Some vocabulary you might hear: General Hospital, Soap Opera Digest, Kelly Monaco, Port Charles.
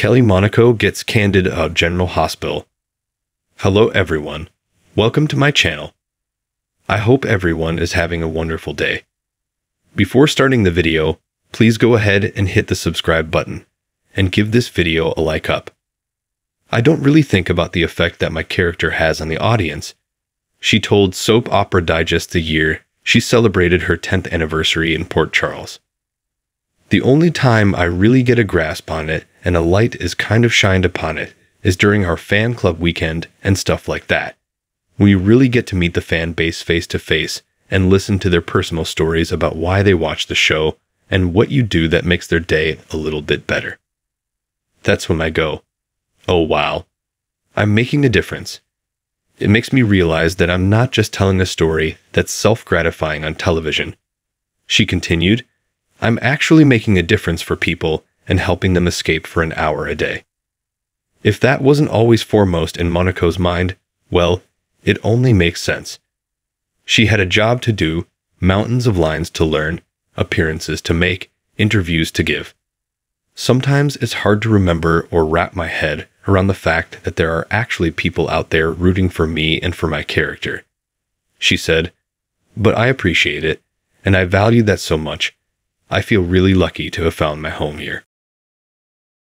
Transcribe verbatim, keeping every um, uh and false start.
Kelly Monaco gets candid about General Hospital. Hello everyone. Welcome to my channel. I hope everyone is having a wonderful day. Before starting the video, please go ahead and hit the subscribe button, and give this video a like up. I don't really think about the effect that my character has on the audience. She told Soap Opera Digest the year she celebrated her tenth anniversary in Port Charles. The only time I really get a grasp on it and a light is kind of shined upon it is during our fan club weekend and stuff like that. We really get to meet the fan base face to face and listen to their personal stories about why they watch the show and what you do that makes their day a little bit better. That's when I go, oh wow, I'm making a difference. It makes me realize that I'm not just telling a story that's self-gratifying on television. She continued, I'm actually making a difference for people and helping them escape for an hour a day. If that wasn't always foremost in Monaco's mind, well, it only makes sense. She had a job to do, mountains of lines to learn, appearances to make, interviews to give. Sometimes it's hard to remember or wrap my head around the fact that there are actually people out there rooting for me and for my character. She said, but I appreciate it, and I value that so much. I feel really lucky to have found my home here.